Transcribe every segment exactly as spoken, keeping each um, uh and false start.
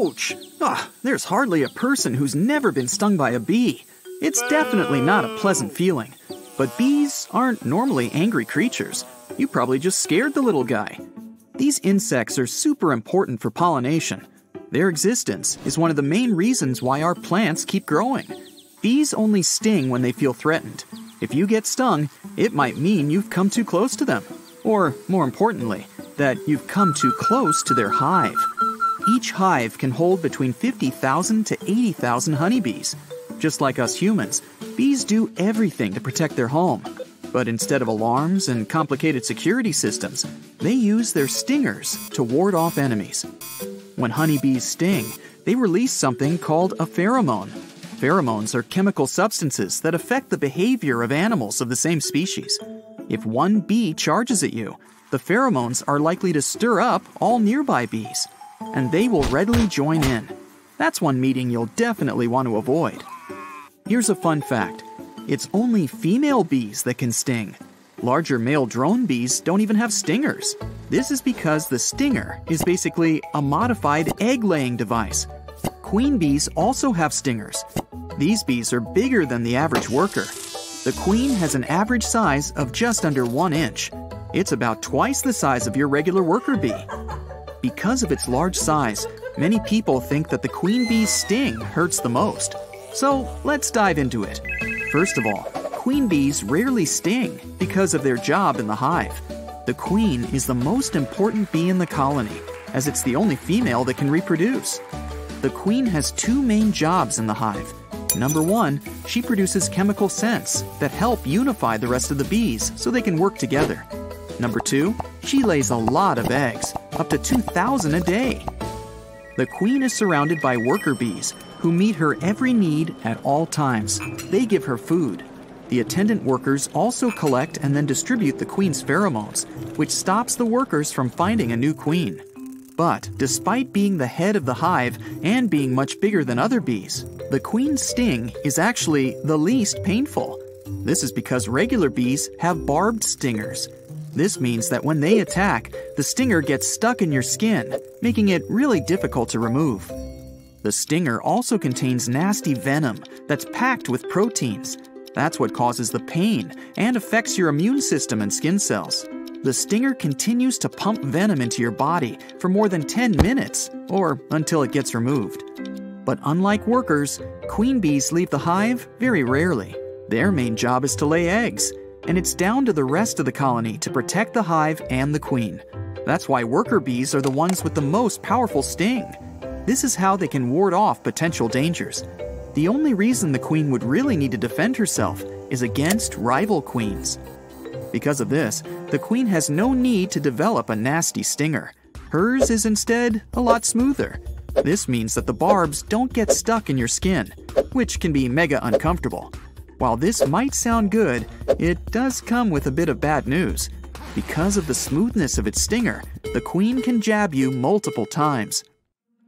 Ouch! Ah, there's hardly a person who's never been stung by a bee. It's definitely not a pleasant feeling. But bees aren't normally angry creatures. You probably just scared the little guy. These insects are super important for pollination. Their existence is one of the main reasons why our plants keep growing. Bees only sting when they feel threatened. If you get stung, it might mean you've come too close to them. Or, more importantly, that you've come too close to their hive. Each hive can hold between fifty thousand to eighty thousand honeybees. Just like us humans, bees do everything to protect their home. But instead of alarms and complicated security systems, they use their stingers to ward off enemies. When honeybees sting, they release something called a pheromone. Pheromones are chemical substances that affect the behavior of animals of the same species. If one bee charges at you, the pheromones are likely to stir up all nearby bees, and they will readily join in. That's one meeting you'll definitely want to avoid. Here's a fun fact. It's only female bees that can sting. Larger male drone bees don't even have stingers. This is because the stinger is basically a modified egg-laying device. Queen bees also have stingers. These bees are bigger than the average worker. The queen has an average size of just under one inch. It's about twice the size of your regular worker bee. Because of its large size, many people think that the queen bee's sting hurts the most. So let's dive into it. First of all, queen bees rarely sting because of their job in the hive. The queen is the most important bee in the colony, as it's the only female that can reproduce. The queen has two main jobs in the hive. Number one, she produces chemical scents that help unify the rest of the bees so they can work together. Number two, she lays a lot of eggs, up to two thousand a day. The queen is surrounded by worker bees who meet her every need at all times. They give her food. The attendant workers also collect and then distribute the queen's pheromones, which stops the workers from finding a new queen. But despite being the head of the hive and being much bigger than other bees, the queen's sting is actually the least painful. This is because regular bees have barbed stingers. This means that when they attack, the stinger gets stuck in your skin, making it really difficult to remove. The stinger also contains nasty venom that's packed with proteins. That's what causes the pain and affects your immune system and skin cells. The stinger continues to pump venom into your body for more than ten minutes, or until it gets removed. But unlike workers, queen bees leave the hive very rarely. Their main job is to lay eggs, and it's down to the rest of the colony to protect the hive and the queen. That's why worker bees are the ones with the most powerful sting. This is how they can ward off potential dangers. The only reason the queen would really need to defend herself is against rival queens. Because of this, the queen has no need to develop a nasty stinger. Hers is instead a lot smoother. This means that the barbs don't get stuck in your skin, which can be mega uncomfortable. While this might sound good, it does come with a bit of bad news. Because of the smoothness of its stinger, the queen can jab you multiple times.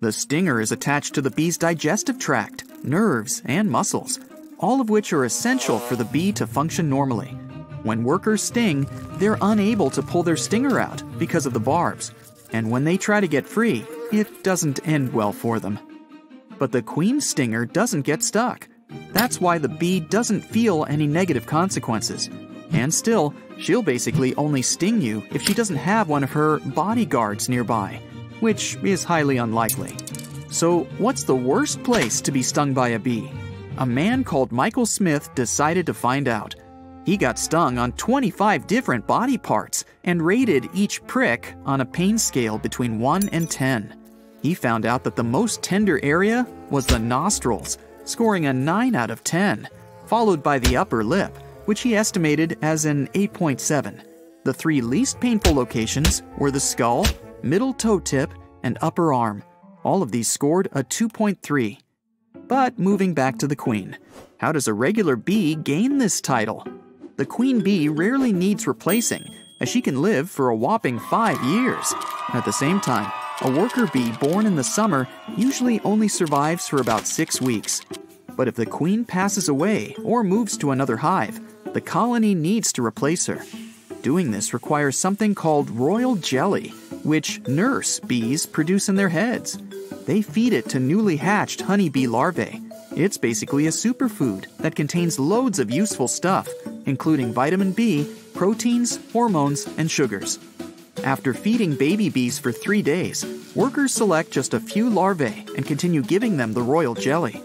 The stinger is attached to the bee's digestive tract, nerves, and muscles, all of which are essential for the bee to function normally. When workers sting, they're unable to pull their stinger out because of the barbs, and when they try to get free, it doesn't end well for them. But the queen's stinger doesn't get stuck. That's why the bee doesn't feel any negative consequences. And still, she'll basically only sting you if she doesn't have one of her bodyguards nearby, which is highly unlikely. So what's the worst place to be stung by a bee? A man called Michael Smith decided to find out. He got stung on twenty-five different body parts and rated each prick on a pain scale between one and ten. He found out that the most tender area was the nostrils, scoring a nine out of ten, followed by the upper lip, which he estimated as an eight point seven. The three least painful locations were the skull, middle toe tip, and upper arm. All of these scored a two point three. But moving back to the queen, how does a regular bee gain this title? The queen bee rarely needs replacing, as she can live for a whopping five years. At the same time, a worker bee born in the summer usually only survives for about six weeks. But if the queen passes away or moves to another hive, the colony needs to replace her. Doing this requires something called royal jelly, which nurse bees produce in their heads. They feed it to newly hatched honeybee larvae. It's basically a superfood that contains loads of useful stuff, including vitamin B, proteins, hormones, and sugars. After feeding baby bees for three days, workers select just a few larvae and continue giving them the royal jelly.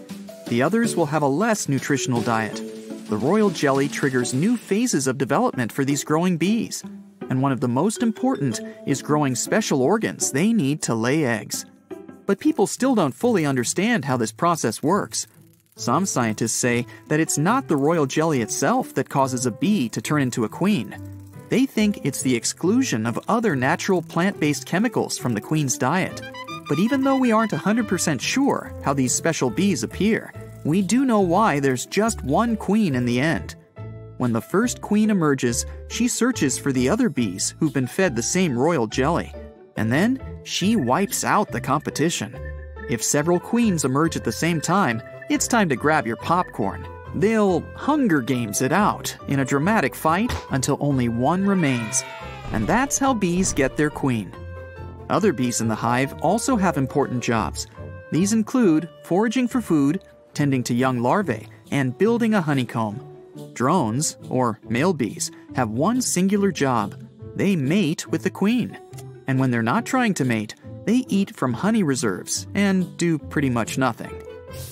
The others will have a less nutritional diet. The royal jelly triggers new phases of development for these growing bees. And one of the most important is growing special organs they need to lay eggs. But people still don't fully understand how this process works. Some scientists say that it's not the royal jelly itself that causes a bee to turn into a queen. They think it's the exclusion of other natural plant-based chemicals from the queen's diet. But even though we aren't one hundred percent sure how these special bees appear, we do know why there's just one queen in the end. When the first queen emerges, she searches for the other bees who've been fed the same royal jelly. And then she wipes out the competition. If several queens emerge at the same time, it's time to grab your popcorn. They'll Hunger Games it out in a dramatic fight until only one remains. And that's how bees get their queen. Other bees in the hive also have important jobs. These include foraging for food, tending to young larvae, and building a honeycomb. Drones, or male bees, have one singular job. They mate with the queen. And when they're not trying to mate, they eat from honey reserves and do pretty much nothing.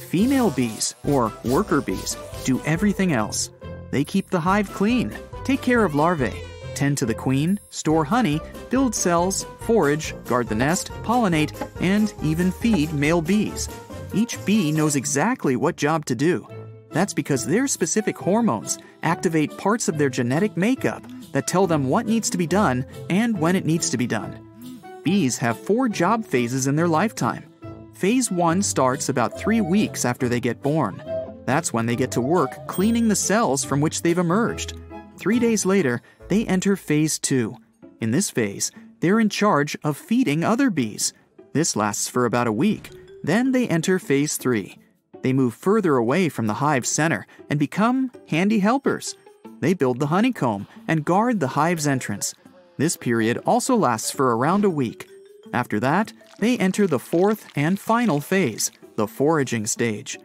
Female bees, or worker bees, do everything else. They keep the hive clean, take care of larvae, tend to the queen, store honey, build cells, forage, guard the nest, pollinate, and even feed male bees. Each bee knows exactly what job to do. That's because their specific hormones activate parts of their genetic makeup that tell them what needs to be done and when it needs to be done. Bees have four job phases in their lifetime. Phase one starts about three weeks after they get born. That's when they get to work cleaning the cells from which they've emerged. Three days later, they enter phase two. In this phase, they're in charge of feeding other bees. This lasts for about a week. Then they enter phase three. They move further away from the hive center and become handy helpers. They build the honeycomb and guard the hive's entrance. This period also lasts for around a week. After that, they enter the fourth and final phase, the foraging stage.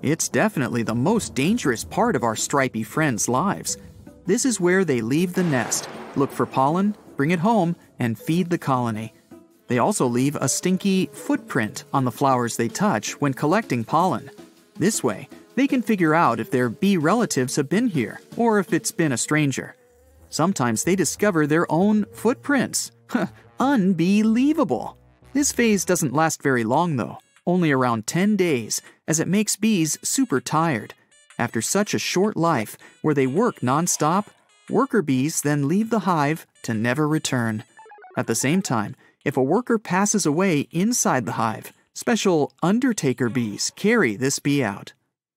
It's definitely the most dangerous part of our stripy friends' lives. This is where they leave the nest, look for pollen, bring it home, and feed the colony. They also leave a stinky footprint on the flowers they touch when collecting pollen. This way, they can figure out if their bee relatives have been here or if it's been a stranger. Sometimes they discover their own footprints. Unbelievable! This phase doesn't last very long though, only around ten days, as it makes bees super tired. After such a short life, where they work non-stop, worker bees then leave the hive to never return. At the same time, if a worker passes away inside the hive, special undertaker bees carry this bee out.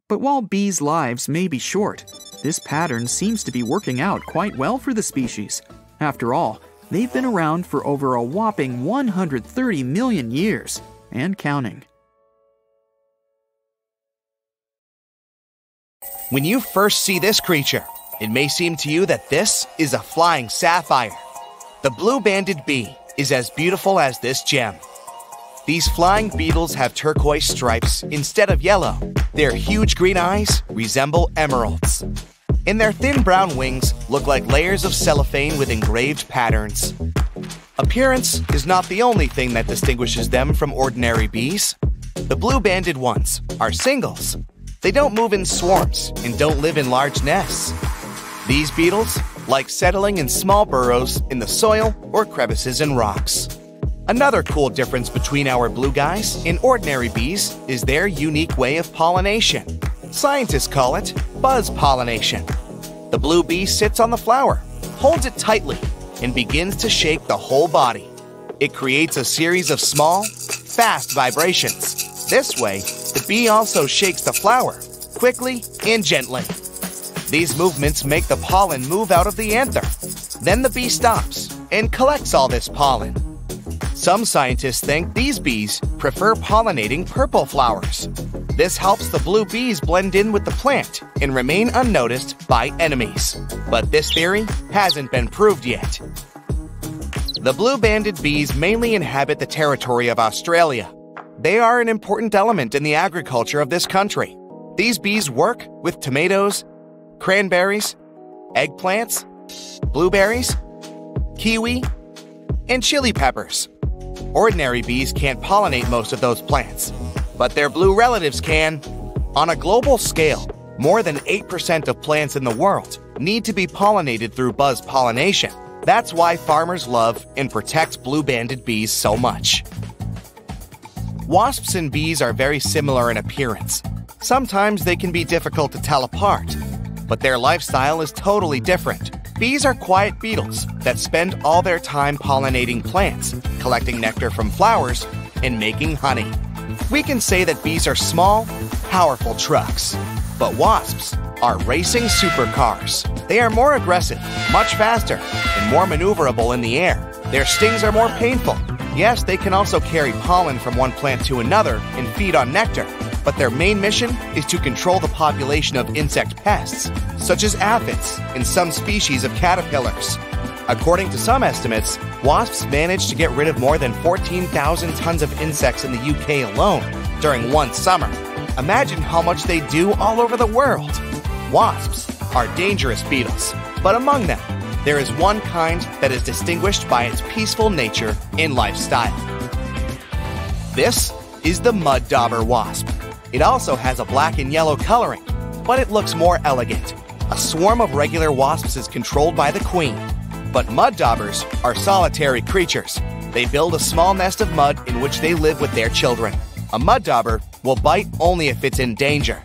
But while bees' lives may be short, this pattern seems to be working out quite well for the species. After all, they've been around for over a whopping one hundred thirty million years, and counting. When you first see this creature, it may seem to you that this is a flying sapphire. The blue-banded bee is as beautiful as this gem. These flying beetles have turquoise stripes instead of yellow. Their huge green eyes resemble emeralds. And their thin brown wings look like layers of cellophane with engraved patterns. Appearance is not the only thing that distinguishes them from ordinary bees. The blue-banded ones are singles. They don't move in swarms and don't live in large nests. These beetles like settling in small burrows in the soil or crevices in rocks. Another cool difference between our blue guys and ordinary bees is their unique way of pollination. Scientists call it buzz pollination. The blue bee sits on the flower, holds it tightly, and begins to shake the whole body. It creates a series of small, fast vibrations. This way, the bee also shakes the flower quickly and gently. These movements make the pollen move out of the anther. Then the bee stops and collects all this pollen. Some scientists think these bees prefer pollinating purple flowers. This helps the blue bees blend in with the plant and remain unnoticed by enemies. But this theory hasn't been proved yet. The blue-banded bees mainly inhabit the territory of Australia. They are an important element in the agriculture of this country. These bees work with tomatoes, cranberries, eggplants, blueberries, kiwi, and chili peppers. Ordinary bees can't pollinate most of those plants, but their blue relatives can. On a global scale, more than eight percent of plants in the world need to be pollinated through buzz pollination. That's why farmers love and protect blue-banded bees so much. Wasps and bees are very similar in appearance. Sometimes they can be difficult to tell apart, but their lifestyle is totally different. Bees are quiet beetles that spend all their time pollinating plants, collecting nectar from flowers, and making honey. We can say that bees are small, powerful trucks, but wasps are racing supercars. They are more aggressive, much faster, and more maneuverable in the air. Their stings are more painful. Yes, they can also carry pollen from one plant to another and feed on nectar, but their main mission is to control the population of insect pests, such as aphids and some species of caterpillars. According to some estimates, wasps managed to get rid of more than fourteen thousand tons of insects in the U K alone during one summer. Imagine how much they do all over the world. Wasps are dangerous beetles, but among them, there is one kind that is distinguished by its peaceful nature and lifestyle. This is the mud dauber wasp. It also has a black and yellow coloring, but it looks more elegant. A swarm of regular wasps is controlled by the queen, but mud daubers are solitary creatures. They build a small nest of mud in which they live with their children. A mud dauber will bite only if it's in danger.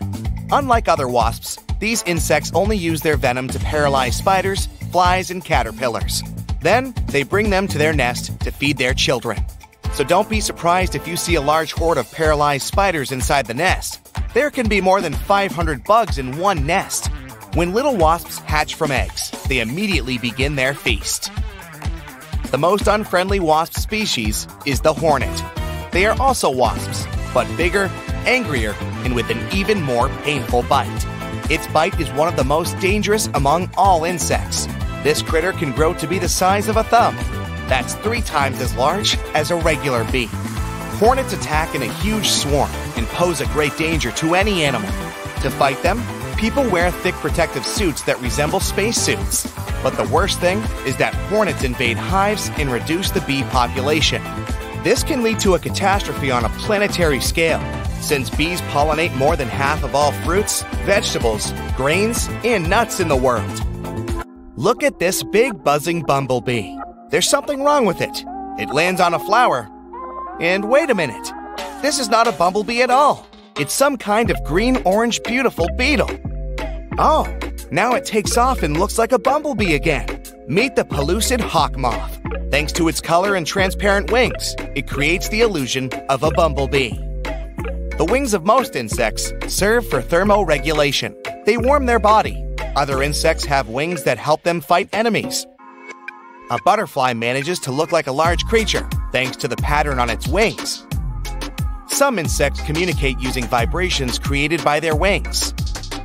Unlike other wasps, these insects only use their venom to paralyze spiders, flies, and caterpillars. Then they bring them to their nest to feed their children. So don't be surprised if you see a large horde of paralyzed spiders inside the nest. There can be more than five hundred bugs in one nest. When little wasps hatch from eggs, they immediately begin their feast. The most unfriendly wasp species is the hornet. They are also wasps, but bigger, angrier, and with an even more painful bite. Its bite is one of the most dangerous among all insects. This critter can grow to be the size of a thumb. That's three times as large as a regular bee. Hornets attack in a huge swarm and pose a great danger to any animal. To fight them, people wear thick protective suits that resemble spacesuits. But the worst thing is that hornets invade hives and reduce the bee population. This can lead to a catastrophe on a planetary scale, since bees pollinate more than half of all fruits, vegetables, grains, and nuts in the world. Look at this big buzzing bumblebee. There's something wrong with it. It lands on a flower. And wait a minute, this is not a bumblebee at all. It's some kind of green-orange beautiful beetle. Oh, now it takes off and looks like a bumblebee again. Meet the pellucid hawk moth. Thanks to its color and transparent wings, it creates the illusion of a bumblebee. The wings of most insects serve for thermoregulation. They warm their body. Other insects have wings that help them fight enemies. A butterfly manages to look like a large creature, thanks to the pattern on its wings. Some insects communicate using vibrations created by their wings.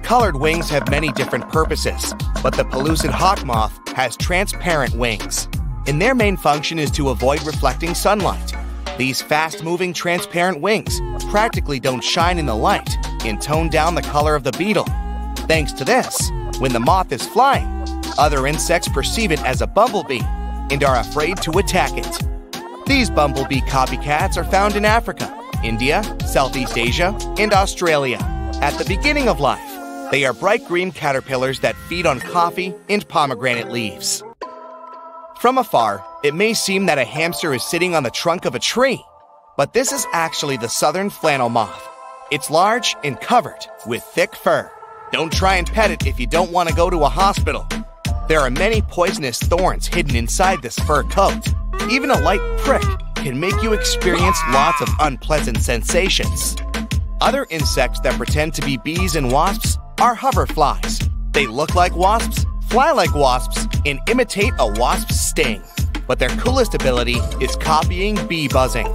Colored wings have many different purposes, but the pellucid hawk moth has transparent wings, and their main function is to avoid reflecting sunlight. These fast-moving transparent wings practically don't shine in the light and tone down the color of the beetle. Thanks to this, when the moth is flying, other insects perceive it as a bumblebee and are afraid to attack it. These bumblebee copycats are found in Africa, India, Southeast Asia, and Australia. At the beginning of life, they are bright green caterpillars that feed on coffee and pomegranate leaves. From afar, it may seem that a hamster is sitting on the trunk of a tree, but this is actually the southern flannel moth. It's large and covered with thick fur. Don't try and pet it if you don't want to go to a hospital. There are many poisonous thorns hidden inside this fur coat. Even a light prick can make you experience lots of unpleasant sensations. Other insects that pretend to be bees and wasps are hoverflies. They look like wasps, fly like wasps, and imitate a wasp's sting. But their coolest ability is copying bee buzzing.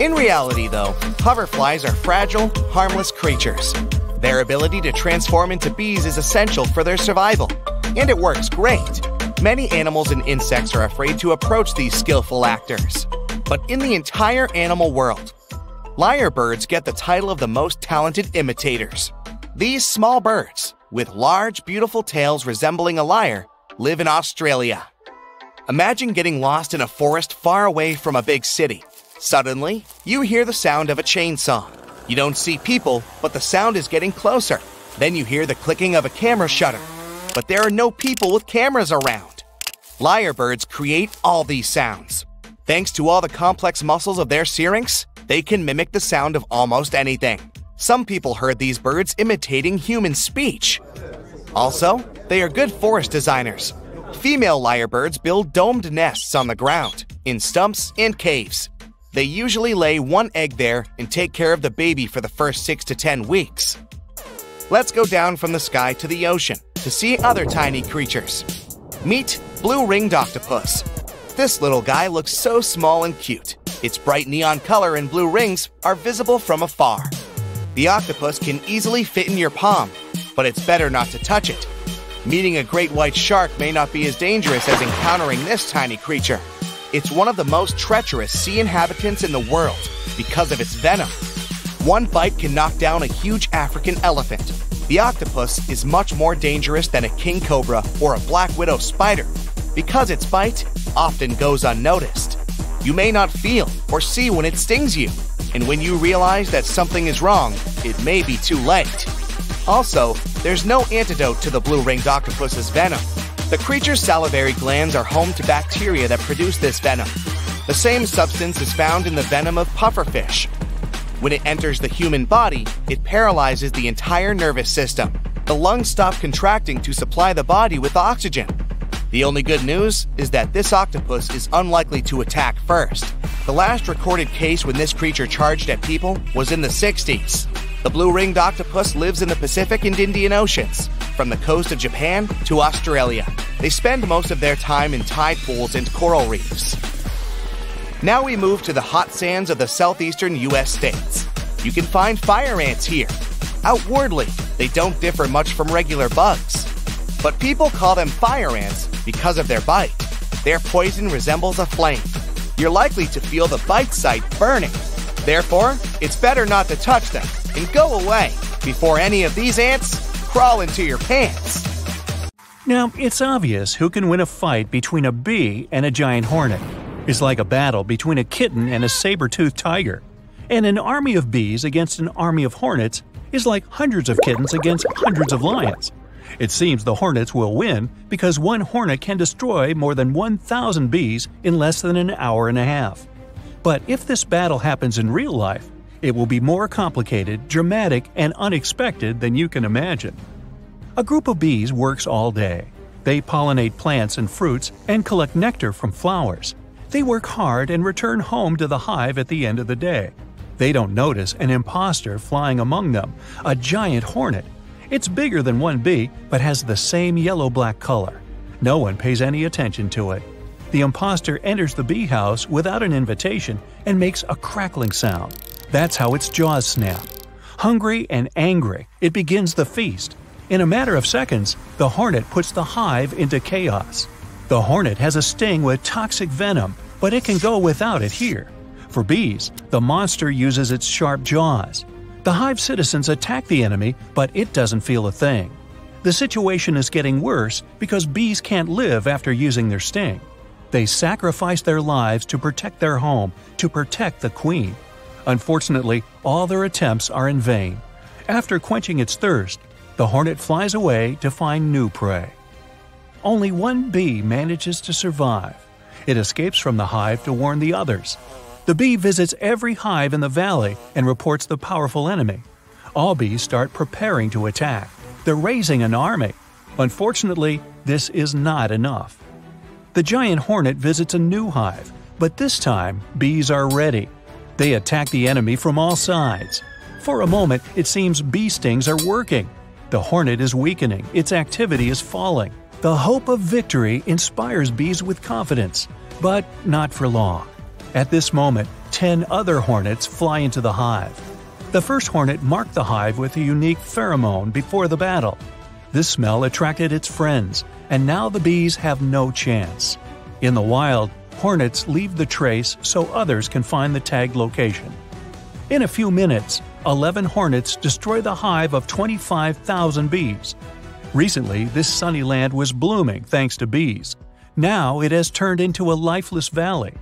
In reality, though, hoverflies are fragile, harmless creatures. Their ability to transform into bees is essential for their survival. And it works great. Many animals and insects are afraid to approach these skillful actors. But in the entire animal world, lyrebirds get the title of the most talented imitators. These small birds, with large, beautiful tails resembling a lyre, live in Australia. Imagine getting lost in a forest far away from a big city. Suddenly, you hear the sound of a chainsaw. You don't see people, but the sound is getting closer. Then you hear the clicking of a camera shutter. But there are no people with cameras around. Lyrebirds create all these sounds. Thanks to all the complex muscles of their syrinx, they can mimic the sound of almost anything. Some people heard these birds imitating human speech. Also, they are good forest designers. Female lyrebirds build domed nests on the ground, in stumps and caves. They usually lay one egg there and take care of the baby for the first six to ten weeks. Let's go down from the sky to the ocean to see other tiny creatures. Meet blue-ringed octopus. This little guy looks so small and cute. Its bright neon color and blue rings are visible from afar. The octopus can easily fit in your palm, but it's better not to touch it. Meeting a great white shark may not be as dangerous as encountering this tiny creature. It's one of the most treacherous sea inhabitants in the world because of its venom. One bite can knock down a huge African elephant. The octopus is much more dangerous than a king cobra or a black widow spider because its bite often goes unnoticed. You may not feel or see when it stings you, and when you realize that something is wrong, it may be too late. Also, there's no antidote to the blue-ringed octopus's venom. The creature's salivary glands are home to bacteria that produce this venom. The same substance is found in the venom of pufferfish. When it enters the human body, it paralyzes the entire nervous system. The lungs stop contracting to supply the body with oxygen. The only good news is that this octopus is unlikely to attack first. The last recorded case when this creature charged at people was in the sixties. The blue-ringed octopus lives in the Pacific and Indian Oceans, from the coast of Japan to Australia. They spend most of their time in tide pools and coral reefs. Now we move to the hot sands of the southeastern U S states. You can find fire ants here. Outwardly, they don't differ much from regular bugs. But people call them fire ants because of their bite. Their poison resembles a flame. You're likely to feel the bite site burning. Therefore, it's better not to touch them and go away before any of these ants crawl into your pants. Now, it's obvious who can win a fight between a bee and a giant hornet. It's like a battle between a kitten and a saber-toothed tiger. And an army of bees against an army of hornets is like hundreds of kittens against hundreds of lions. It seems the hornets will win because one hornet can destroy more than one thousand bees in less than an hour and a half. But if this battle happens in real life, it will be more complicated, dramatic, and unexpected than you can imagine. A group of bees works all day. They pollinate plants and fruits and collect nectar from flowers. They work hard and return home to the hive at the end of the day. They don't notice an imposter flying among them, a giant hornet. It's bigger than one bee, but has the same yellow-black color. No one pays any attention to it. The imposter enters the bee house without an invitation and makes a crackling sound. That's how its jaws snap. Hungry and angry, it begins the feast. In a matter of seconds, the hornet puts the hive into chaos. The hornet has a sting with toxic venom, but it can go without it here. For bees, the monster uses its sharp jaws. The hive citizens attack the enemy, but it doesn't feel a thing. The situation is getting worse because bees can't live after using their sting. They sacrifice their lives to protect their home, to protect the queen. Unfortunately, all their attempts are in vain. After quenching its thirst, the hornet flies away to find new prey. Only one bee manages to survive. It escapes from the hive to warn the others. The bee visits every hive in the valley and reports the powerful enemy. All bees start preparing to attack. They're raising an army. Unfortunately, this is not enough. The giant hornet visits a new hive, but this time, bees are ready. They attack the enemy from all sides. For a moment, it seems bee stings are working. The hornet is weakening, its activity is falling. The hope of victory inspires bees with confidence, but not for long. At this moment, ten other hornets fly into the hive. The first hornet marked the hive with a unique pheromone before the battle. This smell attracted its friends. and now the bees have no chance. In the wild, hornets leave the trace so others can find the tagged location. In a few minutes, eleven hornets destroy the hive of twenty-five thousand bees. Recently, this sunny land was blooming thanks to bees. Now it has turned into a lifeless valley.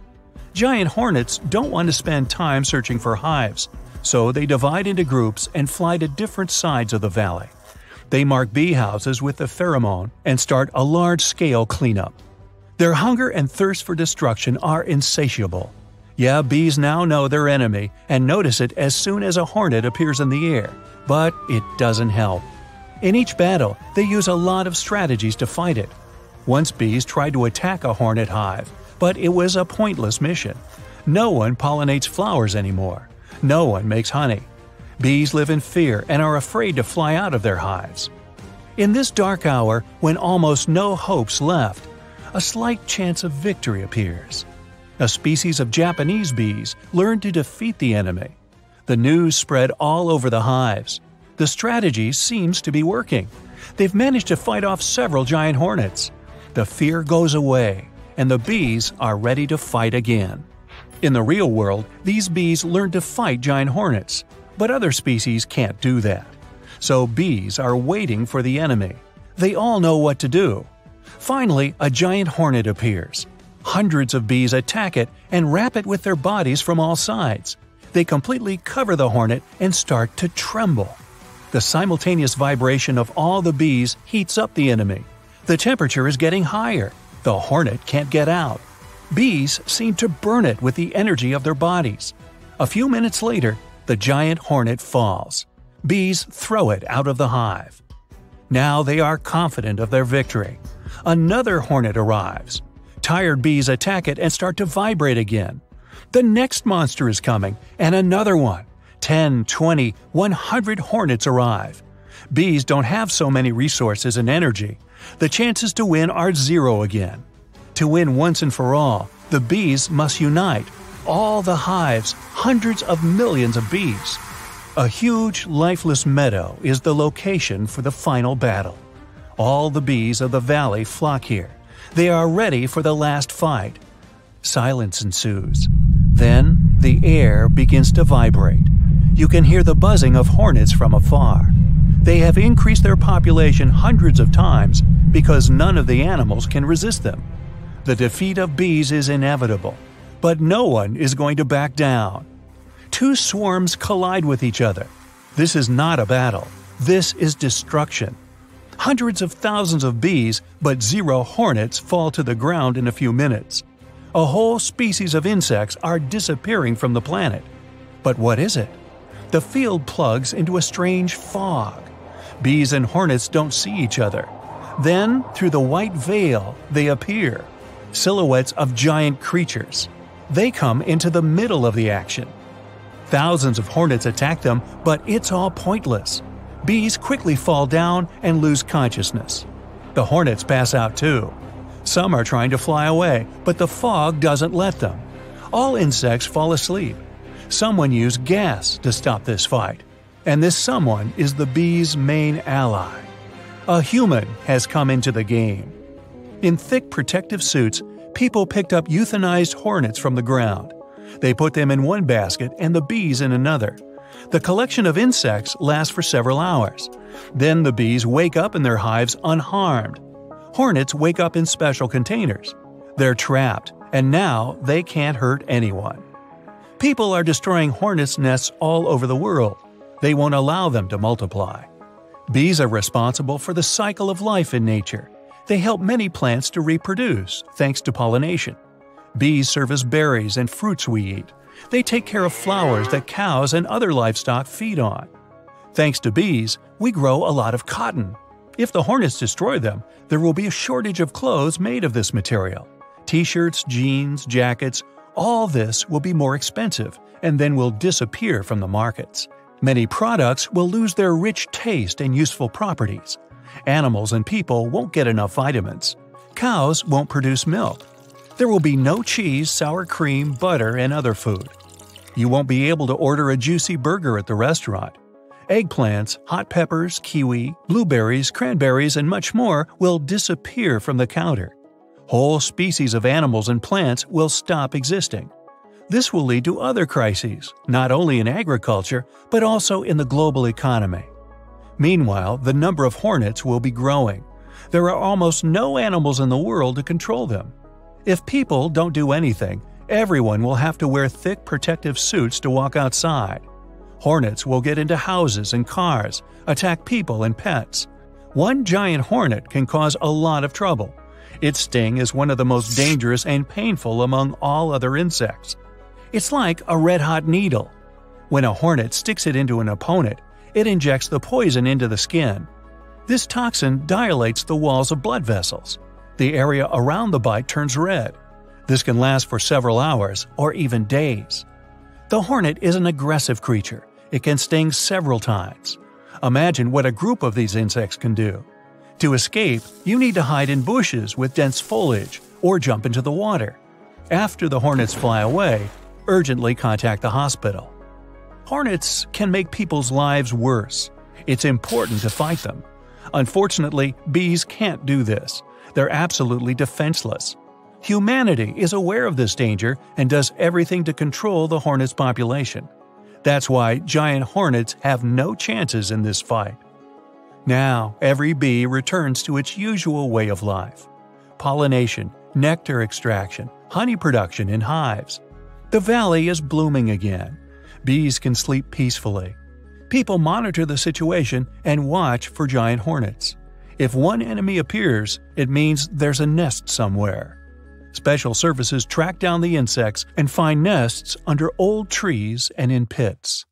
Giant hornets don't want to spend time searching for hives, so they divide into groups and fly to different sides of the valley. They mark bee houses with a pheromone and start a large-scale cleanup. Their hunger and thirst for destruction are insatiable. Yeah, bees now know their enemy and notice it as soon as a hornet appears in the air, but it doesn't help. In each battle, they use a lot of strategies to fight it. Once bees tried to attack a hornet hive, but it was a pointless mission. No one pollinates flowers anymore. No one makes honey. Bees live in fear and are afraid to fly out of their hives. In this dark hour, when almost no hope's left, a slight chance of victory appears. A species of Japanese bees learned to defeat the enemy. The news spread all over the hives. The strategy seems to be working. They've managed to fight off several giant hornets. The fear goes away, and the bees are ready to fight again. In the real world, these bees learn to fight giant hornets, but other species can't do that. So bees are waiting for the enemy. They all know what to do. Finally, a giant hornet appears. Hundreds of bees attack it and wrap it with their bodies from all sides. They completely cover the hornet and start to tremble. The simultaneous vibration of all the bees heats up the enemy. The temperature is getting higher. The hornet can't get out. Bees seem to burn it with the energy of their bodies. A few minutes later, the giant hornet falls. Bees throw it out of the hive. Now they are confident of their victory. Another hornet arrives. Tired bees attack it and start to vibrate again. The next monster is coming, and another one. ten, twenty, one hundred hornets arrive. Bees don't have so many resources and energy. The chances to win are zero again. To win once and for all, the bees must unite. All the hives, hundreds of millions of bees. A huge, lifeless meadow is the location for the final battle. All the bees of the valley flock here. They are ready for the last fight. Silence ensues. Then, the air begins to vibrate. You can hear the buzzing of hornets from afar. They have increased their population hundreds of times because none of the animals can resist them. The defeat of bees is inevitable, but no one is going to back down. Two swarms collide with each other. This is not a battle. This is destruction. Hundreds of thousands of bees, but zero hornets fall to the ground in a few minutes. A whole species of insects are disappearing from the planet. But what is it? The field plugs into a strange fog. Bees and hornets don't see each other. Then, through the white veil, they appear. Silhouettes of giant creatures. They come into the middle of the action. Thousands of hornets attack them, but it's all pointless. Bees quickly fall down and lose consciousness. The hornets pass out too. Some are trying to fly away, but the fog doesn't let them. All insects fall asleep. Someone used gas to stop this fight. And this someone is the bee's main ally. A human has come into the game. In thick protective suits, people picked up euthanized hornets from the ground. They put them in one basket and the bees in another. The collection of insects lasts for several hours. Then the bees wake up in their hives unharmed. Hornets wake up in special containers. They're trapped, and now they can't hurt anyone. People are destroying hornets' nests all over the world. They won't allow them to multiply. Bees are responsible for the cycle of life in nature. They help many plants to reproduce, thanks to pollination. Bees service berries and fruits we eat. They take care of flowers that cows and other livestock feed on. Thanks to bees, we grow a lot of cotton. If the hornets destroy them, there will be a shortage of clothes made of this material. T-shirts, jeans, jackets, all this will be more expensive and then will disappear from the markets. Many products will lose their rich taste and useful properties. Animals and people won't get enough vitamins. Cows won't produce milk. There will be no cheese, sour cream, butter, and other food. You won't be able to order a juicy burger at the restaurant. eggplants, hot peppers, kiwi, blueberries, cranberries, and much more will disappear from the counter. Whole species of animals and plants will stop existing. This will lead to other crises, not only in agriculture, but also in the global economy. Meanwhile, the number of hornets will be growing. There are almost no animals in the world to control them. If people don't do anything, everyone will have to wear thick protective suits to walk outside. Hornets will get into houses and cars, attack people and pets. One giant hornet can cause a lot of trouble. Its sting is one of the most dangerous and painful among all other insects. It's like a red-hot needle. When a hornet sticks it into an opponent, it injects the poison into the skin. This toxin dilates the walls of blood vessels. The area around the bite turns red. This can last for several hours or even days. The hornet is an aggressive creature. It can sting several times. Imagine what a group of these insects can do. To escape, you need to hide in bushes with dense foliage or jump into the water. After the hornets fly away, urgently contact the hospital. Hornets can make people's lives worse. It's important to fight them. Unfortunately, bees can't do this. They're absolutely defenseless. Humanity is aware of this danger and does everything to control the hornet's population. That's why giant hornets have no chances in this fight. Now, every bee returns to its usual way of life. Pollination, nectar extraction, honey production in hives. The valley is blooming again. Bees can sleep peacefully. People monitor the situation and watch for giant hornets. If one enemy appears, it means there's a nest somewhere. Special services track down the insects and find nests under old trees and in pits.